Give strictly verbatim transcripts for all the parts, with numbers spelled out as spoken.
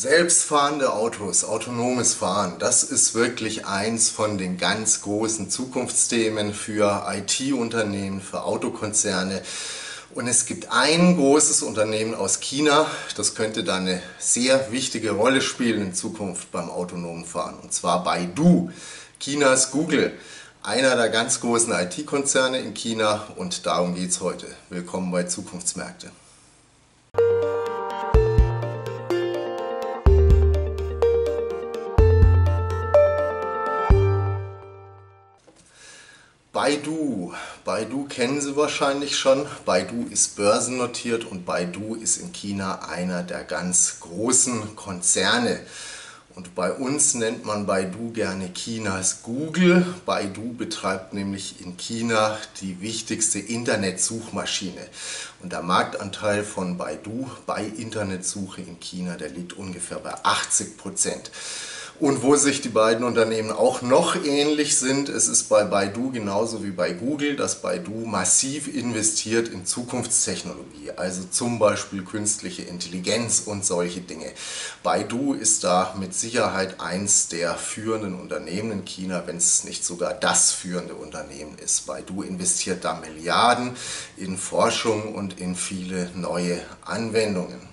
Selbstfahrende Autos, autonomes Fahren, das ist wirklich eins von den ganz großen Zukunftsthemen für I T-Unternehmen, für Autokonzerne. Und es gibt ein großes Unternehmen aus China, das könnte da eine sehr wichtige Rolle spielen in Zukunft beim autonomen Fahren. Und zwar Baidu, Chinas Google, einer der ganz großen I T-Konzerne in China. Und darum geht es heute. Willkommen bei Zukunftsmärkte. Baidu. Baidu kennen Sie wahrscheinlich schon. Baidu ist börsennotiert und Baidu ist in China einer der ganz großen Konzerne. Und bei uns nennt man Baidu gerne Chinas Google. Baidu betreibt nämlich in China die wichtigste Internetsuchmaschine. Und der Marktanteil von Baidu bei Internetsuche in China, der liegt ungefähr bei achtzig Prozent. Und wo sich die beiden Unternehmen auch noch ähnlich sind, es ist bei Baidu genauso wie bei Google, dass Baidu massiv investiert in Zukunftstechnologie, also zum Beispiel künstliche Intelligenz und solche Dinge. Baidu ist da mit Sicherheit eins der führenden Unternehmen in China, wenn es nicht sogar das führende Unternehmen ist. Baidu investiert da Milliarden in Forschung und in viele neue Anwendungen.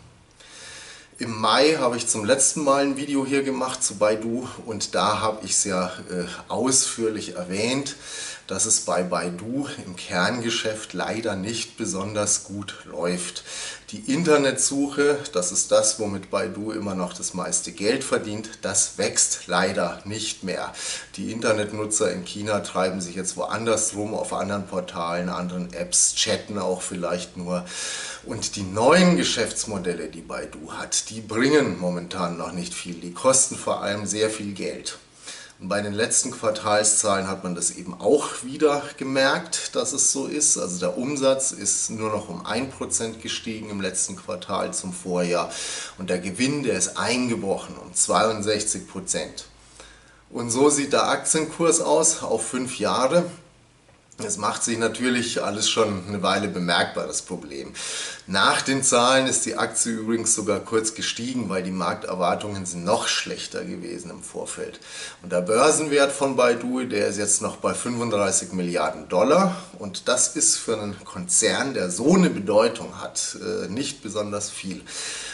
Im Mai habe ich zum letzten Mal ein Video hier gemacht zu Baidu und da habe ich es ja äh, ausführlich erwähnt, dass es bei Baidu im Kerngeschäft leider nicht besonders gut läuft. Die Internetsuche, das ist das, womit Baidu immer noch das meiste Geld verdient, das wächst leider nicht mehr. Die Internetnutzer in China treiben sich jetzt woanders rum, auf anderen Portalen, anderen Apps, chatten auch vielleicht nur. Und die neuen Geschäftsmodelle, die Baidu hat, die bringen momentan noch nicht viel. Die kosten vor allem sehr viel Geld. Und bei den letzten Quartalszahlen hat man das eben auch wieder gemerkt, dass es so ist. Also der Umsatz ist nur noch um ein Prozent gestiegen im letzten Quartal zum Vorjahr und der Gewinn, der ist eingebrochen um zweiundsechzig Prozent. Und so sieht der Aktienkurs aus auf fünf Jahre. Es macht sich natürlich alles schon eine Weile bemerkbar, das Problem. Nach den Zahlen ist die Aktie übrigens sogar kurz gestiegen, weil die Markterwartungen sind noch schlechter gewesen im Vorfeld. Und der Börsenwert von Baidu, der ist jetzt noch bei fünfunddreißig Milliarden Dollar. Und das ist für einen Konzern, der so eine Bedeutung hat, nicht besonders viel.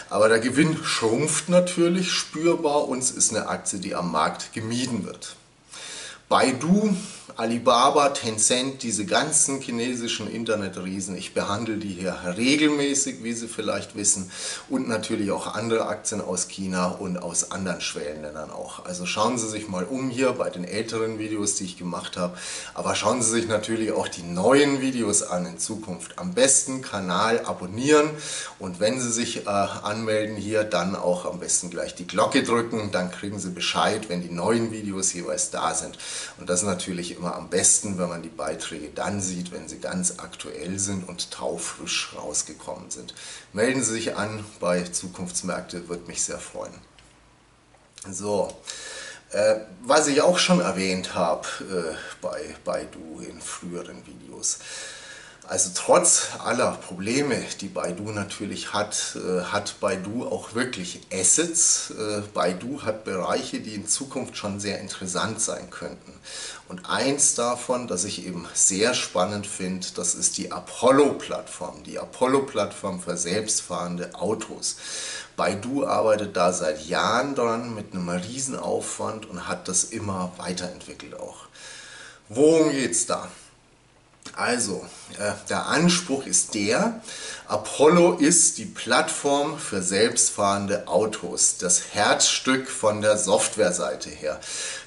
Aber der Gewinn schrumpft natürlich spürbar und es ist eine Aktie, die am Markt gemieden wird. Baidu, Alibaba, Tencent, diese ganzen chinesischen Internetriesen, ich behandle die hier regelmäßig, wie Sie vielleicht wissen, und natürlich auch andere Aktien aus China und aus anderen Schwellenländern auch. Also schauen Sie sich mal um hier bei den älteren Videos, die ich gemacht habe, aber schauen Sie sich natürlich auch die neuen Videos an in Zukunft. Am besten Kanal abonnieren und wenn Sie sich äh, anmelden hier, dann auch am besten gleich die Glocke drücken, dann kriegen Sie Bescheid, wenn die neuen Videos jeweils da sind. Und das ist natürlich immer am besten, wenn man die Beiträge dann sieht, wenn sie ganz aktuell sind und taufrisch rausgekommen sind. Melden Sie sich an bei Zukunftsmärkte, würde mich sehr freuen. So, äh, was ich auch schon erwähnt habe äh, bei Baidu in früheren Videos. Also trotz aller Probleme, die Baidu natürlich hat, äh, hat Baidu auch wirklich Assets. Äh, Baidu hat Bereiche, die in Zukunft schon sehr interessant sein könnten. Und eins davon, das ich eben sehr spannend finde, das ist die Apollo-Plattform. Die Apollo-Plattform für selbstfahrende Autos. Baidu arbeitet da seit Jahren dran mit einem Riesenaufwand und hat das immer weiterentwickelt auch. Worum geht's da? Also, äh, der Anspruch ist der, Apollo ist die Plattform für selbstfahrende Autos, das Herzstück von der Softwareseite her,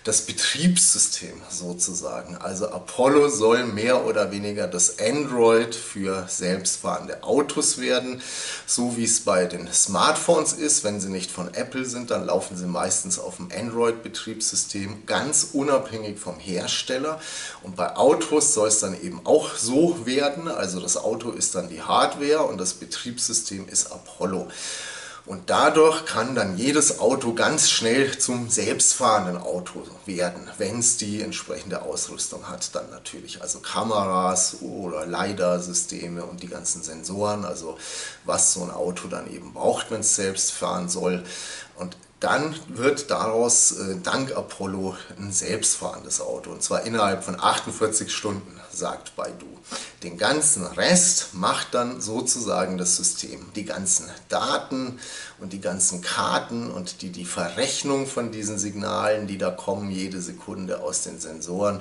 das Betriebssystem sozusagen. Also Apollo soll mehr oder weniger das Android für selbstfahrende Autos werden, so wie es bei den Smartphones ist. Wenn sie nicht von Apple sind, dann laufen sie meistens auf dem Android-Betriebssystem, ganz unabhängig vom Hersteller. Und bei Autos soll es dann eben auch so werden, also das Auto ist dann die Hardware und das Betriebssystem ist Apollo. Und dadurch kann dann jedes Auto ganz schnell zum selbstfahrenden Auto werden, wenn es die entsprechende Ausrüstung hat dann natürlich. Also Kameras oder LiDAR-Systeme und die ganzen Sensoren, also was so ein Auto dann eben braucht, wenn es selbst fahren soll. Und dann wird daraus äh, dank Apollo ein selbstfahrendes Auto, und zwar innerhalb von achtundvierzig Stunden, sagt Baidu. Den ganzen Rest macht dann sozusagen das System. Die ganzen Daten und die ganzen Karten und die, die Verrechnung von diesen Signalen, die da kommen jede Sekunde aus den Sensoren,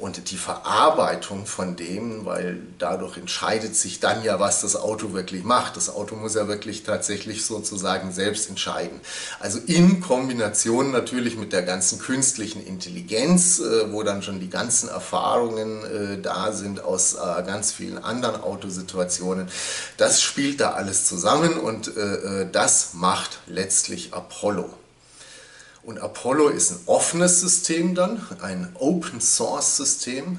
und die Verarbeitung von dem, weil dadurch entscheidet sich dann ja, was das Auto wirklich macht. Das Auto muss ja wirklich tatsächlich sozusagen selbst entscheiden. Also in Kombination natürlich mit der ganzen künstlichen Intelligenz, wo dann schon die ganzen Erfahrungen da sind aus ganz vielen anderen Autosituationen. Das spielt da alles zusammen, und das macht letztlich Apollo. Und Apollo ist ein offenes System dann, ein Open-Source-System.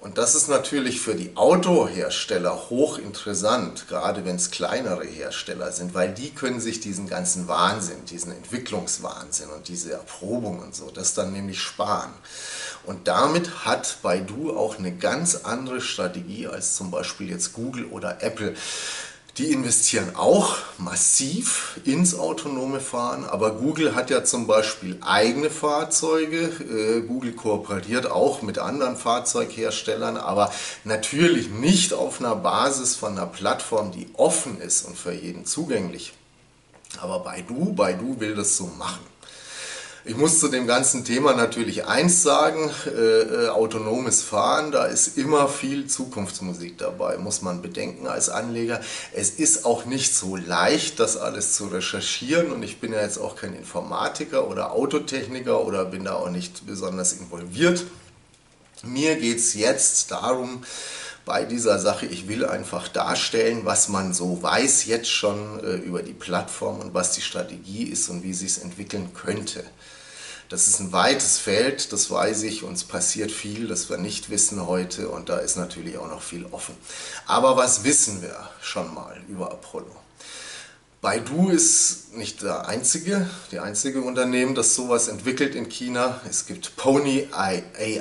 Und das ist natürlich für die Autohersteller hochinteressant, gerade wenn es kleinere Hersteller sind, weil die können sich diesen ganzen Wahnsinn, diesen Entwicklungswahnsinn und diese Erprobung und so, das dann nämlich sparen. Und damit hat Baidu auch eine ganz andere Strategie als zum Beispiel jetzt Google oder Apple. Die investieren auch massiv ins autonome Fahren, aber Google hat ja zum Beispiel eigene Fahrzeuge. Google kooperiert auch mit anderen Fahrzeugherstellern, aber natürlich nicht auf einer Basis von einer Plattform, die offen ist und für jeden zugänglich. Aber Baidu, Baidu will das so machen. Ich muss zu dem ganzen Thema natürlich eins sagen, äh, autonomes Fahren, da ist immer viel Zukunftsmusik dabei, muss man bedenken als Anleger. Es ist auch nicht so leicht, das alles zu recherchieren, und ich bin ja jetzt auch kein Informatiker oder Autotechniker oder bin da auch nicht besonders involviert. Mir geht es jetzt darum, bei dieser Sache, ich will einfach darstellen, was man so weiß jetzt schon äh, über die Plattform und was die Strategie ist und wie sie es entwickeln könnte. Das ist ein weites Feld, das weiß ich, uns passiert viel, das wir nicht wissen heute, und da ist natürlich auch noch viel offen. Aber was wissen wir schon mal über Apollo? Baidu ist nicht der einzige, die einzige Unternehmen, das sowas entwickelt in China. Es gibt Pony A I,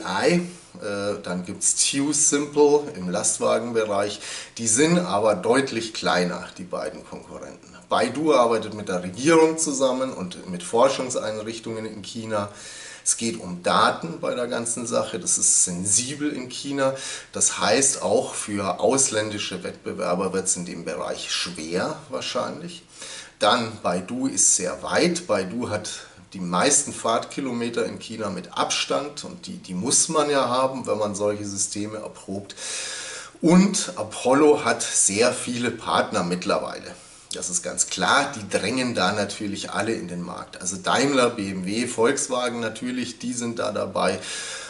äh, dann gibt es TuSimple im Lastwagenbereich. Die sind aber deutlich kleiner, die beiden Konkurrenten. Baidu arbeitet mit der Regierung zusammen und mit Forschungseinrichtungen in China. Es geht um Daten bei der ganzen Sache, das ist sensibel in China. Das heißt, auch für ausländische Wettbewerber wird es in dem Bereich schwer wahrscheinlich. Dann Baidu ist sehr weit, Baidu hat die meisten Fahrtkilometer in China mit Abstand, und die, die muss man ja haben, wenn man solche Systeme erprobt. Und Apollo hat sehr viele Partner mittlerweile. Das ist ganz klar, die drängen da natürlich alle in den Markt. Also Daimler, B M W, Volkswagen natürlich, die sind da dabei.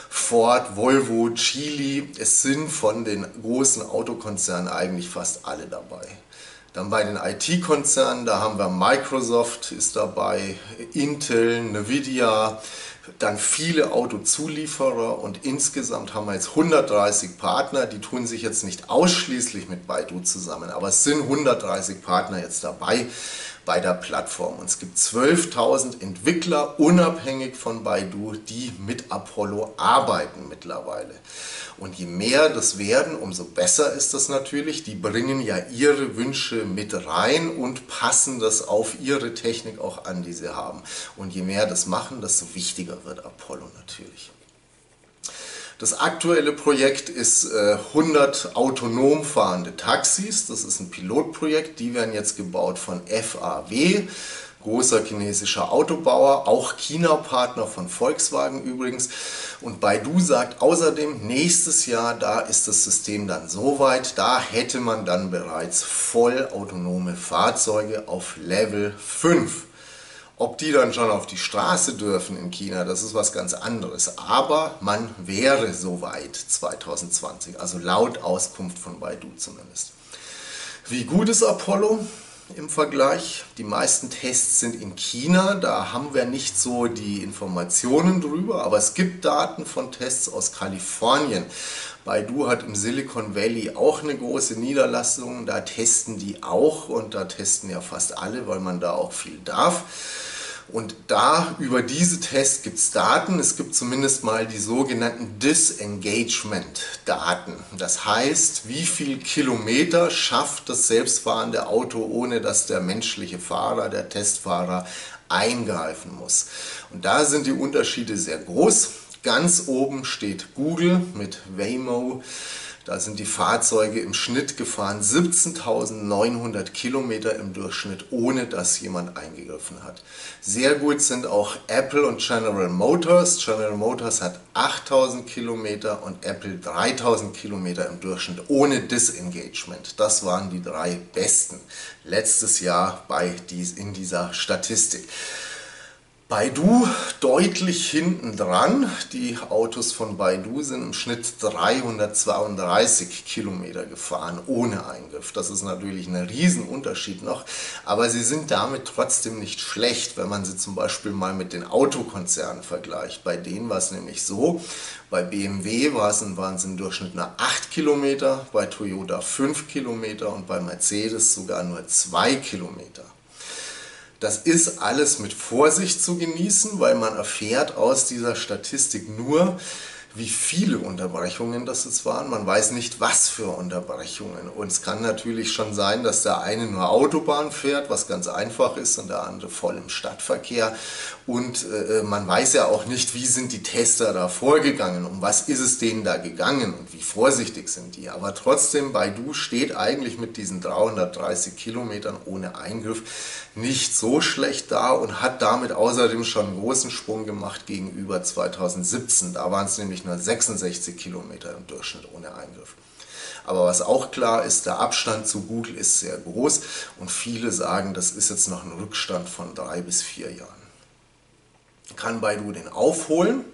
Ford, Volvo, Geely, es sind von den großen Autokonzernen eigentlich fast alle dabei. Dann bei den I T-Konzernen, da haben wir Microsoft ist dabei, Intel, Nvidia, dann viele Autozulieferer, und insgesamt haben wir jetzt hundertdreißig Partner. Die tun sich jetzt nicht ausschließlich mit Baidu zusammen, aber es sind hundertdreißig Partner jetzt dabei bei der Plattform. Und es gibt zwölftausend Entwickler, unabhängig von Baidu, die mit Apollo arbeiten mittlerweile. Und je mehr das werden, umso besser ist das natürlich. Die bringen ja ihre Wünsche mit rein und passen das auf ihre Technik auch an, die sie haben. Und je mehr das machen, desto wichtiger wird Apollo natürlich. Das aktuelle Projekt ist äh, hundert autonom fahrende Taxis. Das ist ein Pilotprojekt, die werden jetzt gebaut von F A W, großer chinesischer Autobauer, auch China-Partner von Volkswagen übrigens. Und Baidu sagt außerdem, nächstes Jahr, da ist das System dann soweit, da hätte man dann bereits voll autonome Fahrzeuge auf Level fünf. Ob die dann schon auf die Straße dürfen in China, das ist was ganz anderes. Aber man wäre soweit zweitausendzwanzig, also laut Auskunft von Baidu zumindest. Wie gut ist Apollo? im Vergleich. Die meisten Tests sind in China, da haben wir nicht so die Informationen drüber, aber es gibt Daten von Tests aus Kalifornien. Baidu hat im Silicon Valley auch eine große Niederlassung, da testen die auch und da testen ja fast alle, weil man da auch viel darf. Und da, über diese Tests gibt es Daten, es gibt zumindest mal die sogenannten Disengagement-Daten. Das heißt, wie viel Kilometer schafft das selbstfahrende Auto, ohne dass der menschliche Fahrer, der Testfahrer eingreifen muss. Und da sind die Unterschiede sehr groß. Ganz oben steht Google mit Waymo. Da sind die Fahrzeuge im Schnitt gefahren siebzehntausendneunhundert Kilometer im Durchschnitt, ohne dass jemand eingegriffen hat. Sehr gut sind auch Apple und General Motors. General Motors hat achttausend Kilometer und Apple dreitausend Kilometer im Durchschnitt, ohne Disengagement. Das waren die drei besten letztes Jahr bei dies, in dieser Statistik. Baidu deutlich hinten dran. Die Autos von Baidu sind im Schnitt dreihundertzweiunddreißig Kilometer gefahren ohne Eingriff. Das ist natürlich ein Riesenunterschied noch, aber sie sind damit trotzdem nicht schlecht, wenn man sie zum Beispiel mal mit den Autokonzernen vergleicht. Bei denen war es nämlich so, bei B M W waren es im Durchschnitt nur acht Kilometer, bei Toyota fünf Kilometer und bei Mercedes sogar nur zwei Kilometer. Das ist alles mit Vorsicht zu genießen, weil man erfährt aus dieser Statistik nur, wie viele Unterbrechungen das jetzt waren. Man weiß nicht, was für Unterbrechungen. Und es kann natürlich schon sein, dass der eine nur Autobahn fährt, was ganz einfach ist, und der andere voll im Stadtverkehr. Und äh, man weiß ja auch nicht, wie sind die Tester da vorgegangen, um was ist es denen da gegangen und wie vorsichtig sind die. Aber trotzdem, Baidu steht eigentlich mit diesen dreihundertdreißig Kilometern ohne Eingriff nicht so schlecht da und hat damit außerdem schon einen großen Sprung gemacht gegenüber zweitausendsiebzehn. Da waren es nämlich nur sechsundsechzig Kilometer im Durchschnitt ohne Eingriff. Aber was auch klar ist, der Abstand zu Google ist sehr groß und viele sagen, das ist jetzt noch ein Rückstand von drei bis vier Jahren. Kann Baidu den aufholen?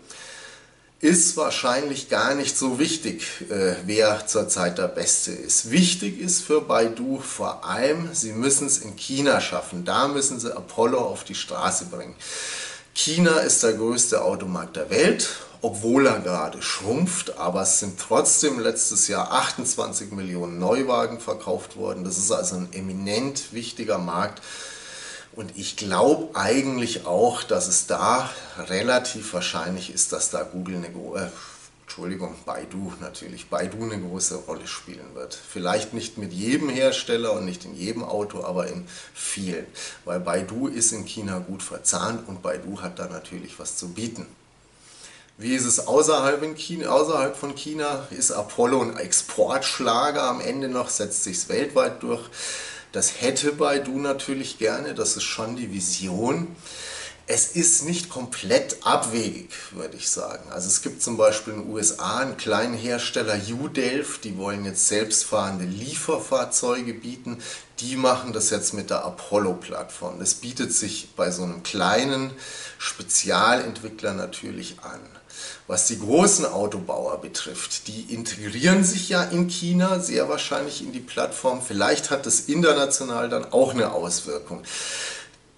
Ist wahrscheinlich gar nicht so wichtig, äh, wer zurzeit der Beste ist. Wichtig ist für Baidu vor allem, sie müssen es in China schaffen. Da müssen sie Apollo auf die Straße bringen. China ist der größte Automarkt der Welt, obwohl er gerade schrumpft, aber es sind trotzdem letztes Jahr achtundzwanzig Millionen Neuwagen verkauft worden. Das ist also ein eminent wichtiger Markt und ich glaube eigentlich auch, dass es da relativ wahrscheinlich ist, dass da Google eine äh, Entschuldigung, Baidu natürlich, Baidu eine große Rolle spielen wird. Vielleicht nicht mit jedem Hersteller und nicht in jedem Auto, aber in vielen, weil Baidu ist in China gut verzahnt und Baidu hat da natürlich was zu bieten. Wie ist es außerhalb, in China, außerhalb von China? Ist Apollo ein Exportschlager am Ende noch? Setzt sich es weltweit durch? Das hätte Baidu natürlich gerne, das ist schon die Vision. Es ist nicht komplett abwegig, würde ich sagen. Also es gibt zum Beispiel in den U S A einen kleinen Hersteller, Udelf, die wollen jetzt selbstfahrende Lieferfahrzeuge bieten. Die machen das jetzt mit der Apollo-Plattform. Das bietet sich bei so einem kleinen Spezialentwickler natürlich an. Was die großen Autobauer betrifft, die integrieren sich ja in China sehr wahrscheinlich in die Plattform. Vielleicht hat das international dann auch eine Auswirkung.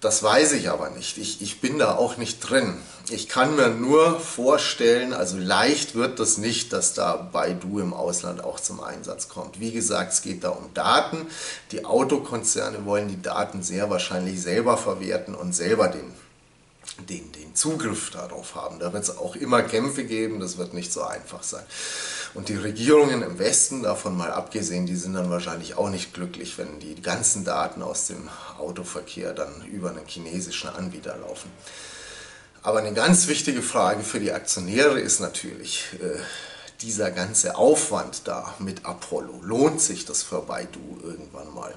Das weiß ich aber nicht. Ich, ich bin da auch nicht drin. Ich kann mir nur vorstellen, also leicht wird das nicht, dass da Baidu im Ausland auch zum Einsatz kommt. Wie gesagt, es geht da um Daten. Die Autokonzerne wollen die Daten sehr wahrscheinlich selber verwerten und selber den, den, den Zugriff darauf haben. Da wird es auch immer Kämpfe geben, das wird nicht so einfach sein. Und die Regierungen im Westen, davon mal abgesehen, die sind dann wahrscheinlich auch nicht glücklich, wenn die ganzen Daten aus dem Autoverkehr dann über einen chinesischen Anbieter laufen. Aber eine ganz wichtige Frage für die Aktionäre ist natürlich, äh, dieser ganze Aufwand da mit Apollo, lohnt sich das für Baidu irgendwann mal?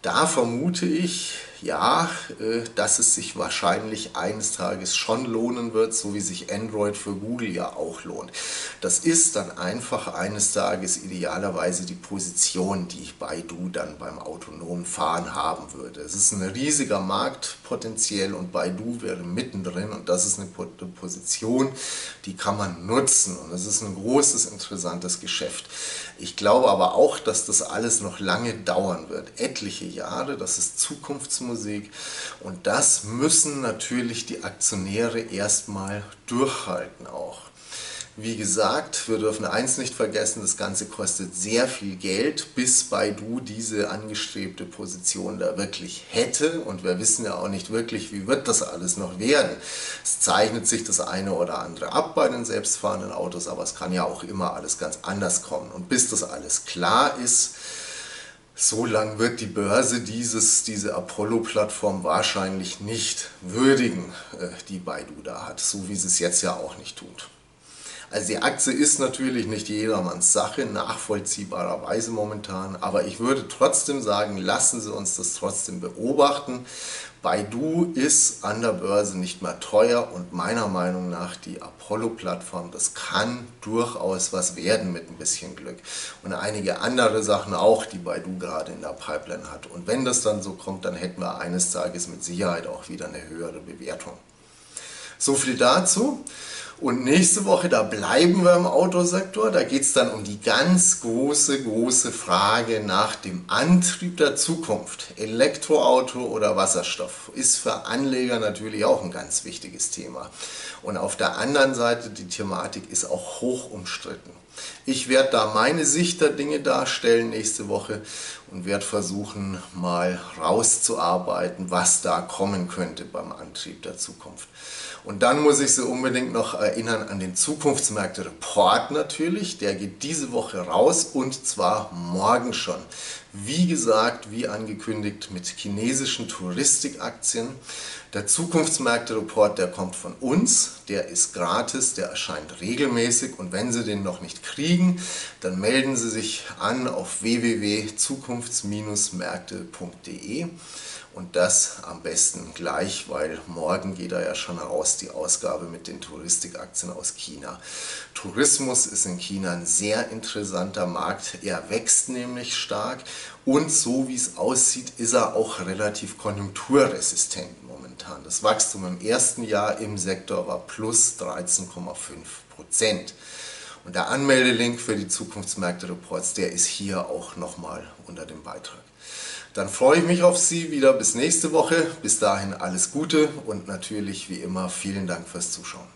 Da vermute ich, ja, dass es sich wahrscheinlich eines Tages schon lohnen wird, so wie sich Android für Google ja auch lohnt. Das ist dann einfach eines Tages idealerweise die Position, die Baidu dann beim autonomen Fahren haben würde. Es ist ein riesiger Markt potenziell und Baidu wäre mittendrin und das ist eine Position, die kann man nutzen und es ist ein großes, interessantes Geschäft. Ich glaube aber auch, dass das alles noch lange dauern wird, etliche Jahre, das ist Zukunftsmusik. Musik. Und das müssen natürlich die Aktionäre erstmal durchhalten auch. Wie gesagt, wir dürfen eins nicht vergessen, das Ganze kostet sehr viel Geld, bis Baidu diese angestrebte Position da wirklich hätte. Und wir wissen ja auch nicht wirklich, wie wird das alles noch werden. Es zeichnet sich das eine oder andere ab bei den selbstfahrenden Autos, aber es kann ja auch immer alles ganz anders kommen. Und bis das alles klar ist, so lang wird die Börse dieses, diese Apollo-Plattform wahrscheinlich nicht würdigen, die Baidu da hat, so wie sie es jetzt ja auch nicht tut. Also die Aktie ist natürlich nicht jedermanns Sache, nachvollziehbarerweise momentan, aber ich würde trotzdem sagen, lassen Sie uns das trotzdem beobachten. Baidu ist an der Börse nicht mehr teuer und meiner Meinung nach die Apollo-Plattform, das kann durchaus was werden mit ein bisschen Glück. Und einige andere Sachen auch, die Baidu gerade in der Pipeline hat. Und wenn das dann so kommt, dann hätten wir eines Tages mit Sicherheit auch wieder eine höhere Bewertung. So viel dazu. Und nächste Woche, da bleiben wir im Autosektor, da geht es dann um die ganz große, große Frage nach dem Antrieb der Zukunft. Elektroauto oder Wasserstoff ist für Anleger natürlich auch ein ganz wichtiges Thema. Und auf der anderen Seite, die Thematik ist auch hoch umstritten. Ich werde da meine Sicht der Dinge darstellen nächste Woche und werde versuchen, mal rauszuarbeiten, was da kommen könnte beim Antrieb der Zukunft. Und dann muss ich Sie unbedingt noch erinnern an den Zukunftsmärkte-Report natürlich. Der geht diese Woche raus und zwar morgen schon. Wie gesagt, wie angekündigt, mit chinesischen Touristikaktien. Der Zukunftsmärkte-Report, der kommt von uns, der ist gratis, der erscheint regelmäßig und wenn Sie den noch nicht kriegen, dann melden Sie sich an auf w w w punkt zukunfts-märkte punkt de und das am besten gleich, weil morgen geht da ja schon raus die Ausgabe mit den Touristikaktien aus China. Tourismus ist in China ein sehr interessanter Markt, er wächst nämlich stark. Und so wie es aussieht, ist er auch relativ konjunkturresistent momentan. Das Wachstum im ersten Jahr im Sektor war plus dreizehn Komma fünf Prozent. Und der Anmeldelink für die Zukunftsmärkte-Reports, der ist hier auch nochmal unter dem Beitrag. Dann freue ich mich auf Sie wieder bis nächste Woche. Bis dahin alles Gute und natürlich wie immer vielen Dank fürs Zuschauen.